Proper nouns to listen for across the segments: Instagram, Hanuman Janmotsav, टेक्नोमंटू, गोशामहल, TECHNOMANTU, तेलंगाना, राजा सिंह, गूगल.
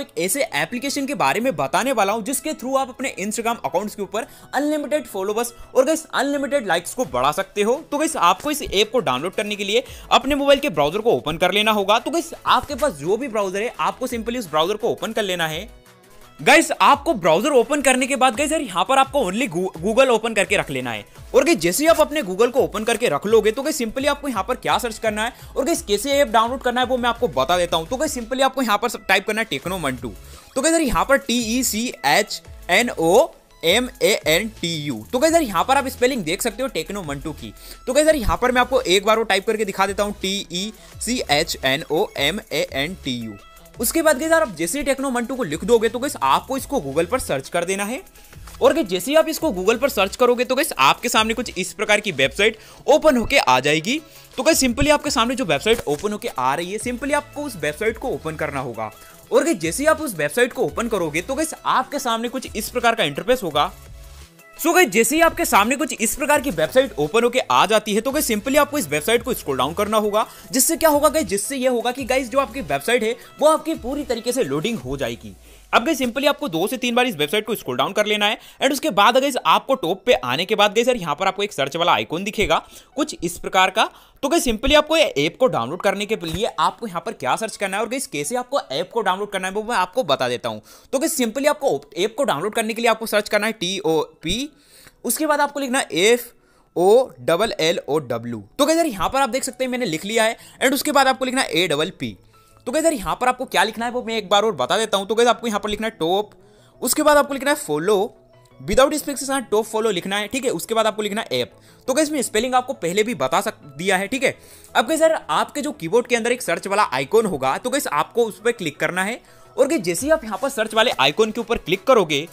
एक ऐसे एप्लीकेशन के बारे में बताने वाला हूं जिसके थ्रू आप अपने इंस्टाग्राम अकाउंट्स के ऊपर अनलिमिटेड फॉलोवर्स और गाइस अनलिमिटेड लाइक्स को बढ़ा सकते हो। तो गाइस आपको इस ऐप को डाउनलोड करने के लिए अपने मोबाइल के ब्राउजर को ओपन कर लेना होगा। तो गाइस आपके पास जो भी ब्राउजर है आपको सिंपली उस ब्राउजर को ओपन कर लेना है। गाइस आपको ब्राउजर ओपन करने के बाद गाइस यार यहाँ पर आपको ओनली गूगल ओपन करके रख लेना है। और गाइस जैसे ही आप अपने गूगल को ओपन करके रख लोगे तो गाइस सिंपली आपको यहाँ पर क्या सर्च करना है और गाइस कैसे ऐप डाउनलोड करना है वो मैं आपको बता देता हूँ। तो गाइस सिंपली आपको यहाँ पर टाइप करना है टेक्नोमंटू। तो गाइस यार यहाँ पर TECHNOMANTU। तो गाइस यार यहाँ पर आप स्पेलिंग देख सकते हो टेक्नोमंटू की। तो गाइस यार यहाँ पर मैं आपको एक बार वो टाइप करके दिखा देता हूँ TECHNOMANTU। उसके बाद गाइस आप जैसे ही टेक्नोमंटू को लिख दोगे तो गाइस आपको इसको गूगल पर सर्च कर देना है। और गाइस जैसे ही आप इसको गूगल पर सर्च करोगे तो गाइस आपके सामने कुछ इस प्रकार की वेबसाइट ओपन होके आ जाएगी। तो गाइस सिंपली आपके सामने जो वेबसाइट ओपन होके आ रही है सिंपली आपको उस वेबसाइट को ओपन करना होगा। और गाइस जैसे ही आप उस वेबसाइट को ओपन करोगे तो गाइस आपके सामने कुछ इस प्रकार का इंटरफेस होगा। सो गाइस जैसे ही आपके सामने कुछ इस प्रकार की वेबसाइट ओपन होके आ जाती है तो गाइस सिंपली आपको इस वेबसाइट को स्क्रॉल डाउन करना होगा। जिससे क्या होगा गाइस, जिससे ये होगा कि गाइस जो आपकी वेबसाइट है वो आपकी पूरी तरीके से लोडिंग हो जाएगी। अब गाइस सिंपली आपको 2 से 3 बार इस वेबसाइट को स्क्रॉल डाउन कर लेना है। एंड उसके बाद गाइस आपको टॉप पे आने के बाद गाइस यार यहाँ पर आपको एक सर्च वाला आइकॉन दिखेगा कुछ इस प्रकार का। तो गाइस सिंपली आपको ऐप को डाउनलोड करने के लिए आपको यहाँ पर क्या सर्च करना है और गाइस कैसे आपको ऐप को डाउनलोड करना है वो मैं आपको बता देता हूँ। तो गाइस सिंपली आपको ऐप को डाउनलोड करने के लिए आपको सर्च करना है TOP, उसके बाद आपको लिखना है FOLLOW। तो गाइस यार यहाँ पर आप देख सकते हैं मैंने लिख लिया है। एंड उसके बाद आपको लिखना है APP। तो गाइस यार यहाँ पर आपको क्या लिखना है वो मैं एक बार और बता देता हूँ। तो गाइस आपको यहाँ पर लिखना है टॉप, उसके बाद आपको लिखना है फॉलो विदाउट स्पेस के साथ टॉप फॉलो लिखना है, ठीक है। उसके बाद आपको लिखना है ऐप। तो गाइस मैं स्पेलिंग आपको पहले भी बता दिया है, ठीक है। अब गाइस यार आपके जो कीबोर्ड के अंदर एक सर्च वाला आइकॉन होगा तो गाइस आपको उस पर क्लिक करना है। और गाइस जैसे ही आप यहाँ पर सर्च वाले आइकॉन के ऊपर क्लिक करोगे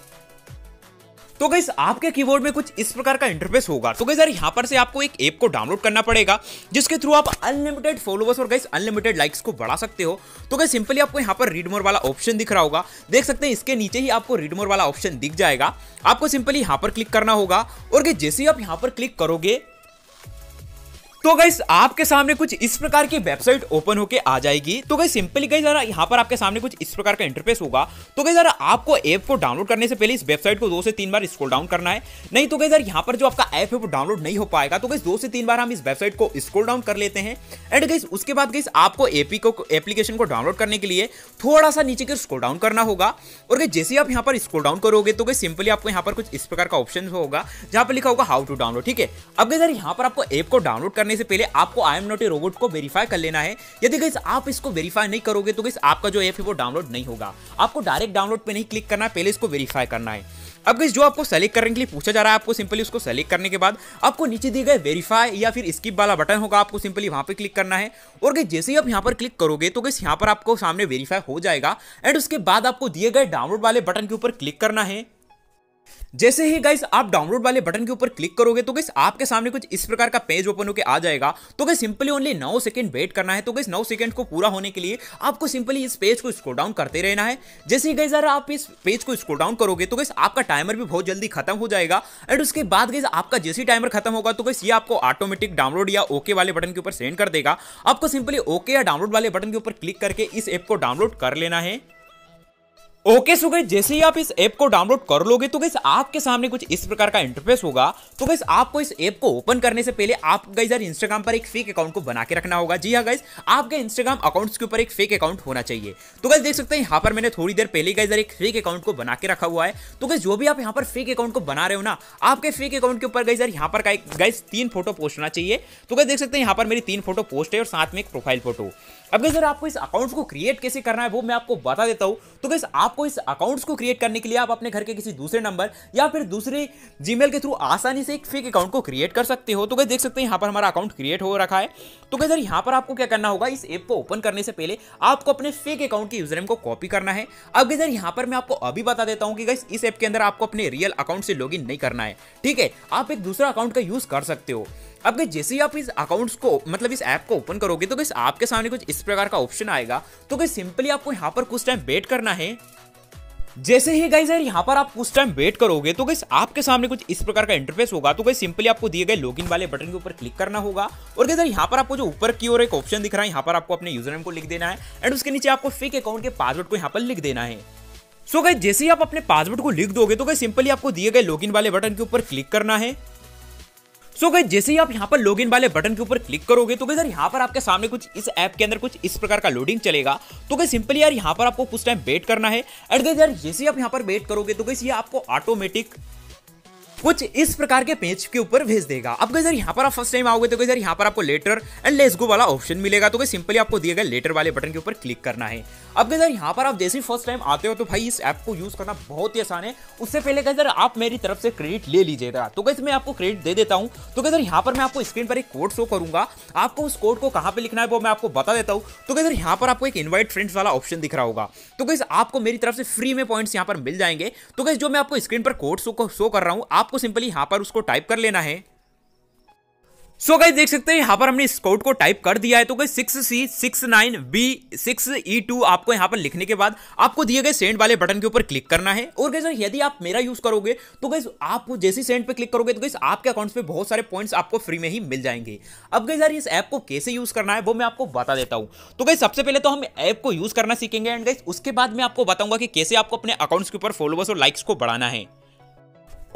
तो गाइस आपके कीबोर्ड में कुछ इस प्रकार का इंटरफेस होगा। तो गाइस यार यहाँ पर से आपको एक ऐप को डाउनलोड करना पड़ेगा जिसके थ्रू आप अनलिमिटेड फॉलोवर्स और गाइस अनलिमिटेड लाइक्स को बढ़ा सकते हो। तो गाइस सिंपली आपको यहाँ पर रीड मोर वाला ऑप्शन दिख रहा होगा, देख सकते हैं इसके नीचे ही आपको रीड मोर वाला ऑप्शन दिख जाएगा। आपको सिंपली यहाँ पर क्लिक करना होगा। और गाइस जैसे ही आप यहाँ पर क्लिक करोगे तो गाइस आपके सामने कुछ इस प्रकार की वेबसाइट ओपन होके आ जाएगी। तो गाइस सिंपली गाइस यार यहाँ पर आपके सामने कुछ इस प्रकार का इंटरफेस होगा। तो गाइस यार आपको ऐप को डाउनलोड करने से पहले इस वेबसाइट को 2 से 3 बार स्क्रॉल डाउन करना है, नहीं तो गाइस यार यहाँ पर जो आपका ऐप है वो डाउनलोड नहीं हो पाएगा। तो गाइस 2 से 3 बार हम इस वेबसाइट को स्क्रॉल डाउन कर लेते हैं। एंड गाइस उसके बाद गाइस आपको एप्लीकेशन को डाउनलोड करने के लिए थोड़ा सा नीचे की स्क्रॉल डाउन करना होगा। और गाइस जैसे ही आप यहाँ पर स्क्रॉल डाउन करोगे तो गाइस सिंपली आपको यहाँ पर कुछ इस प्रकार का ऑप्शन होगा जहाँ पर लिखा होगा हाउ टू डाउनलोड, ठीक है। अब गाइस यार यहाँ पर आपको ऐप को डाउनलोड करने से पहले आपको I am not a robot को वेरीफाई कर लेना है। यदि गाइस आप इसको वेरीफाई नहीं करोगे तो गाइस आपका जो ऐप है वो डाउनलोड नहीं होगा। आपको डायरेक्ट डाउनलोड पे नहीं क्लिक करना है, पहले इसको वेरीफाई करना है। अब गाइस जो आपको सेलेक्ट करने के लिए पूछा जा रहा है आपको सिंपली उसको सेलेक्ट करने के बाद आपको नीचे दिए गए वेरीफाई या फिर स्किप वाला बटन होगा आपको सिंपली वहां पे क्लिक करना है। और गाइस जैसे ही आप यहां पर क्लिक करोगे तो गाइस यहां पर आपको सामने वेरीफाई हो जाएगा। एंड उसके बाद आपको दिए गए डाउनलोड वाले बटन के ऊपर क्लिक करना है। जैसे ही गाइस आप डाउनलोड वाले बटन के ऊपर क्लिक करोगे तो गाइस आपके सामने कुछ इस प्रकार का पेज ओपन होकर आ जाएगा। तो guys simply only 9 second wait करना है। तो गाइस 9 सेकंड को पूरा होने के लिए आपको सिंपली इस पेज को स्क्रॉल डाउन करते रहना है। जैसे ही गाइस यार आप इस पेज को स्क्रॉल डाउन करोगे तो गाइस आपका टाइमर भी बहुत जल्दी खत्म हो जाएगा। एंड उसके बाद गाइस आपका जैसे ही टाइमर खत्म होगा तो गाइस ये आपको ऑटोमेटिक डाउनलोड या ओके वाले बटन के ऊपर सेंड कर देगा। आपको सिंपली ओके या डाउनलोड वाले बटन के ऊपर क्लिक करके इस ऐप को डाउनलोड कर लेना है। ओके सो गाइस जैसे ही आप इस ऐप को डाउनलोड कर लोगे तो गाइस आपके सामने कुछ इस प्रकार का इंटरफेस होगा। तो गाइस आपको इस ऐप को ओपन करने से पहले आप गाइस यार इंस्टाग्राम पर एक फेक अकाउंट को बना के रखना होगा। जी हाँ गाइस, आपके इंस्टाग्राम अकाउंट्स के ऊपर एक फेक अकाउंट होना चाहिए। तो गाइस देख सकते हैं यहाँ पर मैंने थोड़ी देर पहले गाइस यार एक फेक अकाउंट को बना के रखा हुआ है। तो गाइस जो भी आप यहाँ पर फेक अकाउंट को बना रहे हो ना, आपके फेक अकाउंट के ऊपर गाइस यार यहाँ पर गाइस 3 फोटो पोस्ट होना चाहिए। तो गाइस देख सकते हैं यहाँ पर मेरी 3 फोटो पोस्ट है और साथ में एक प्रोफाइल फोटो। अब गाइस यार आपको इस अकाउंट को क्रिएट कैसे करना है वो मैं आपको बता देता हूँ। तो गाइस आपको इस अकाउंट्स को क्रिएट करने के लिए आप अपने घर के किसी दूसरे नंबर या फिर दूसरे जीमेल के थ्रू आसानी से एक फेक अकाउंट को क्रिएट कर सकते हो। तो गाइस देख सकते हैं यहाँ पर हमारा अकाउंट क्रिएट हो रखा है। तो गाइस यार यहाँ पर आपको क्या करना होगा, इस ऐप को ओपन करने से पहले आपको अपने फेक अकाउंट के यूजर नेम को कॉपी करना है। अब गाइस यार यहाँ पर मैं आपको अभी बता देता हूँ कि गाइस इस ऐप के अंदर आपको अपने रियल अकाउंट से लॉगिन नहीं करना है, ठीक है। आप एक दूसरा अकाउंट का यूज कर सकते हो। अब गाइस जैसे ही आप इस अकाउंट्स को मतलब इस ऐप को ओपन करोगे तो गाइस आपके सामने कुछ इस प्रकार का ऑप्शन आएगा। तो गाइस सिंपली आपको यहाँ पर कुछ टाइम वेट करना है। जैसे ही गाइस यार यहाँ पर आप कुछ टाइम वेट करोगे तो गाइस आपके सामने कुछ इस प्रकार का इंटरफेस होगा। तो गाइस सिंपली आपको दिए गए लॉगिन वाले बटन के ऊपर क्लिक करना होगा और गाइस यार यहाँ पर आपको जो ऊपर की ओर एक ऑप्शन दिख रहा है यहाँ पर आपको अपने यूजर नेम को लिख देना है एंड उसके नीचे आपको फेक अकाउंट के पासवर्ड को यहाँ पर लिख देना है। सो गाइस जैसे ही आप अपने पासवर्ड को लिख दोगे तो गाइस सिंपली आपको दिए गए लॉगिन वाले बटन के ऊपर क्लिक करना है। सो गाइस जैसे ही आप यहाँ पर लॉगिन वाले बटन के ऊपर क्लिक करोगे तो गाइस यार यहाँ पर आपके सामने कुछ इस ऐप के अंदर कुछ इस प्रकार का लोडिंग चलेगा। तो गाइस सिंपली यार यहाँ पर आपको कुछ टाइम वेट करना है एंड गाइस यार जैसे ही आप यहाँ पर वेट करोगे तो गाइस ये आपको ऑटोमेटिक कुछ इस प्रकार के पेज के ऊपर भेज देगा। अब गाइस यार यहाँ पर आप फर्स्ट टाइम आओगे तो गाइस यार यहाँ पर आपको लेटर एंड लेट्स गो वाला ऑप्शन मिलेगा। तो गाइस सिंपली आपको दिए गए लेटर वाले बटन के ऊपर क्लिक करना है। अब गाइस यार यहाँ पर आप जैसे ही फर्स्ट टाइम आते हो तो भाई इस ऐप को यूज़ करना बहुत ही आसान है। उससे पहले गाइस यार आप मेरी तरफ से क्रेडिट ले लीजिएगा। तो गाइस मैं आपको क्रेडिट दे देता हूँ। तो गाइस यार यहाँ पर मैं आपको स्क्रीन पर एक कोड शो करूँगा, आपको उस कोड को कहाँ पर लिखना है वो मैं आपको बता देता हूँ। तो गाइस यार यहाँ पर आपको एक इन्वाइट फ्रेंड्स वाला ऑप्शन दिख रहा होगा। तो गाइस आपको मेरी तरफ से फ्री में पॉइंट्स यहाँ पर मिल जाएंगे। तो गाइस जो मैं आपको स्क्रीन पर कोड शो कर रहा हूँ आपको सिंपली यहां पर उसको टाइप कर लेना है। सो गाइस देख सकते हैं यहाँ पर हमने इस कोड को टाइप कर दिया है। तो गाइस 6C69B6E2 आपको यहाँ पर लिखने के बाद आपको दिए गए सेंड वाले बटन के ऊपर क्लिक करना है। और गाइस यदि आप मेरा यूज करोगे तो गाइस आप जैसे सेंड पे क्लिक करोगे तो गाइस आपके अकाउंट्स पे बहुत सारे पॉइंट्स आपको फ्री में ही मिल जाएंगे। अब गाइस यार इस ऐप को कैसे यूज करना है वो मैं आपको बता देता हूँ। तो गाइस सबसे पहले तो हम ऐप को यूज करना सीखेंगे एंड गाइस उसके बाद मैं आपको बताऊंगा कि कैसे आपको अपने अकाउंट्स के ऊपर फॉलोअर्स और लाइक्स को बढ़ाना है।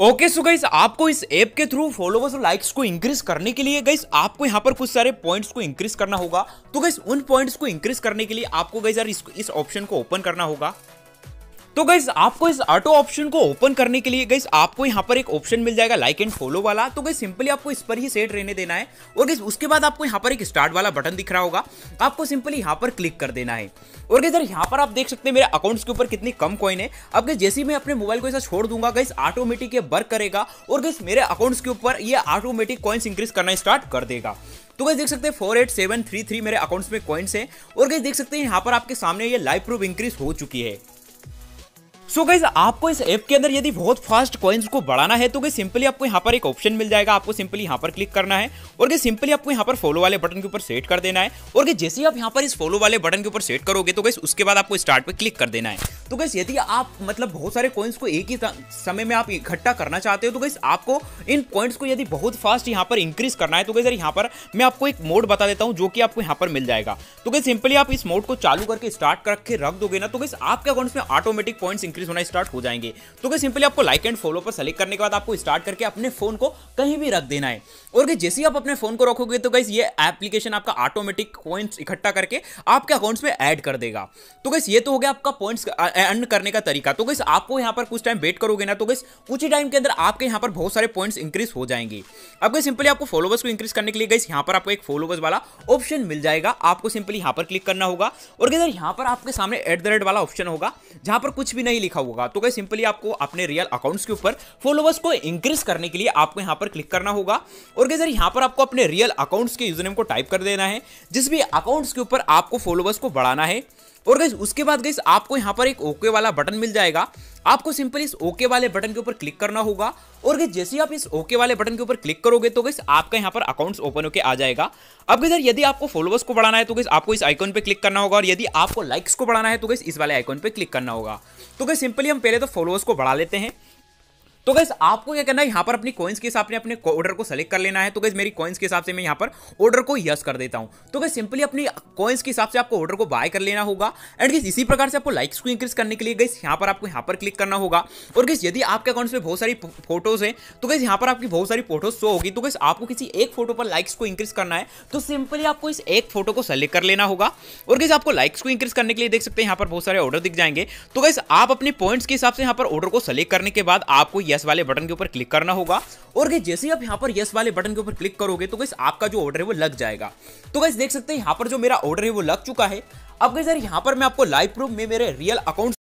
ओके सो गाइस आपको इस ऐप के थ्रू फॉलोवर्स और लाइक्स को इंक्रीज करने के लिए गाइस आपको यहाँ पर कुछ सारे पॉइंट्स को इंक्रीज करना होगा। तो गाइस उन पॉइंट्स को इंक्रीज करने के लिए आपको गाइस यार इस ऑप्शन को ओपन करना होगा। तो गाइस आपको इस ऑटो ऑप्शन को ओपन करने के लिए गाइस आपको यहाँ पर एक ऑप्शन मिल जाएगा लाइक एंड फॉलो वाला। तो गाइस सिंपली आपको इस पर ही सेट रहने देना है और गाइस उसके बाद आपको यहाँ पर एक स्टार्ट वाला बटन दिख रहा होगा, आपको सिंपली यहाँ पर क्लिक कर देना है। और गाइस यहाँ पर आप देख सकते हैं मेरे अकाउंट्स के ऊपर कितनी कम कॉइन है। अब गाइस जैसे ही मैं अपने मोबाइल को ऐसा छोड़ दूंगा गाइस ऑटोमेटिक ये वर्क करेगा और गाइस मेरे अकाउंट्स के ऊपर ये ऑटोमेटिक कॉइन्स इंक्रीज करना स्टार्ट कर देगा। तो गाइस देख सकते हैं 48733 मेरे अकाउंट्स में कॉइन्स है और गाइस देख सकते हैं यहाँ पर आपके सामने ये लाइव प्रूफ इंक्रीज हो चुकी है। सो गाइस आपको इस ऐप के अंदर यदि बहुत फास्ट कॉइन्स को बढ़ाना है तो गाइस सिंपली आपको यहाँ पर एक ऑप्शन मिल जाएगा, आपको सिंपली यहाँ पर क्लिक करना है और गाइस सिंपली आपको यहाँ पर फॉलो वाले बटन के ऊपर सेट कर देना है। और गाइस जैसे ही आप यहाँ पर इस फॉलो वाले बटन के ऊपर सेट करोगे तो गाइस उसके बाद आपको स्टार्ट पे क्लिक कर देना है। तो गाइस यदि आप मतलब बहुत सारे कॉइन्स को एक ही समय में आप इकट्ठा करना चाहते हो तो गाइस आपको इन पॉइंट्स को यदि बहुत फास्ट यहाँ पर इंक्रीज करना है तो गाइस यार यहाँ पर मैं आपको एक मोड बता देता हूँ जो कि आपको यहाँ पर मिल जाएगा। तो गाइस सिंपली आप इस मोड को चालू करके स्टार्ट करके रख दोगे ना तो गाइस आपके अकाउंट्स में ऑटोमेटिक पॉइंट्स होना स्टार्ट हो जाएंगे। तो गाइस सिंपली आपको लाइक एंड फॉलो पर सेलेक्ट करने के बाद आपको स्टार्ट करके अपने फोन को कहीं भी रख देना है। और गाइस जैसे ही आप अपने फोन को रखोगे तो गाइस ये एप्लीकेशन आपका ऑटोमेटिक पॉइंट्स इकट्ठा करके आपके अकाउंट्स में ऐड कर देगा। तो गाइस ये तो हो गया आपका पॉइंट्स अर्न करने का तरीका। तो गाइस आपको यहाँ पर कुछ टाइम वेट करोगे ना तो गाइस कुछ ही टाइम के अंदर आपके यहाँ पर बहुत सारे पॉइंट्स इंक्रीज हो जाएंगे। अब गाइस सिंपली आपको फॉलोवर्स को इंक्रीज करने के लिए गाइस यहाँ पर आपको एक फॉलोवर्स वाला ऑप्शन मिल जाएगा, आपको सिंपली यहाँ पर क्लिक करना होगा और गाइस यहाँ पर आपके सामने @ वाला ऑप्शन होगा जहाँ पर कुछ भी नहीं लिखा होगा। तो गाइस सिंपली आपको अपने रियल अकाउंट्स के ऊपर फॉलोवर्स को इंक्रीज करने के लिए आपको यहां पर क्लिक करना होगा और गाइस यार यहां पर आपको अपने रियल अकाउंट्स के यूजरनेम को टाइप कर देना है जिस भी अकाउंट्स के ऊपर आपको फॉलोवर्स को बढ़ाना है। और गाइस उसके बाद गाइस आपको यहाँ पर एक ओके वाला बटन मिल जाएगा, आपको सिंपली इस ओके वाले बटन के ऊपर क्लिक करना होगा। और गाइस जैसे ही आप इस ओके वाले बटन के ऊपर क्लिक करोगे तो गाइस आपका यहाँ पर अकाउंट्स ओपन होकर आ जाएगा। अब गाइस यदि आपको फॉलोअर्स को बढ़ाना है तो गाइस आपको इस आइकन पे क्लिक करना होगा और यदि आपको लाइक्स को बढ़ाना है तो गाइस इस वाले आइकन पे क्लिक करना होगा। तो गाइस सिंपली हम पहले तो फॉलोअर्स को बढ़ा लेते हैं। तो गाइस आपको क्या करना है यहाँ पर अपनी कॉइन्स के हिसाब से अपने ऑर्डर को सेलेक्ट कर लेना है। तो गाइस मेरी कॉइन्स के हिसाब से मैं यहाँ पर ऑर्डर को यस कर देता हूँ। तो गाइस सिंपली अपनी कॉइन्स के हिसाब से आपको ऑर्डर को बाय कर लेना होगा। एंड गाइस इसी प्रकार से आपको लाइक्स को इंक्रीज करने के लिए गाइस यहाँ पर आपको यहाँ पर क्लिक करना होगा। और गाइस यदि आपके अकाउंट्स में बहुत सारी फोटोज है तो गाइस यहाँ पर आपकी बहुत सारी फोटोज शो होगी। तो गाइस आपको किसी एक फोटो पर लाइक्स को इंक्रीज करना है तो सिंपली आपको इस एक फोटो को सेलेक्ट कर लेना होगा। और गाइस आपको लाइक्स को इंक्रीज करने के लिए देख सकते हैं यहाँ पर बहुत सारे ऑर्डर दिख जाएंगे। तो गाइस आप अपने पॉइंट्स के हिसाब से यहाँ पर ऑर्डर को सेलेक्ट करने के बाद आपको यस वाले बटन के ऊपर क्लिक करना होगा। और गाइस जैसे ही आप यहाँ पर यस वाले बटन के ऊपर क्लिक करोगे तो गाइस आपका जो ऑर्डर है वो लग जाएगा। तो गाइस देख सकते हैं यहाँ पर जो मेरा ऑर्डर है वो लग चुका है। अब गाइस यार यहाँ पर मैं आपको लाइव प्रूफ में मेरे रियल अकाउंट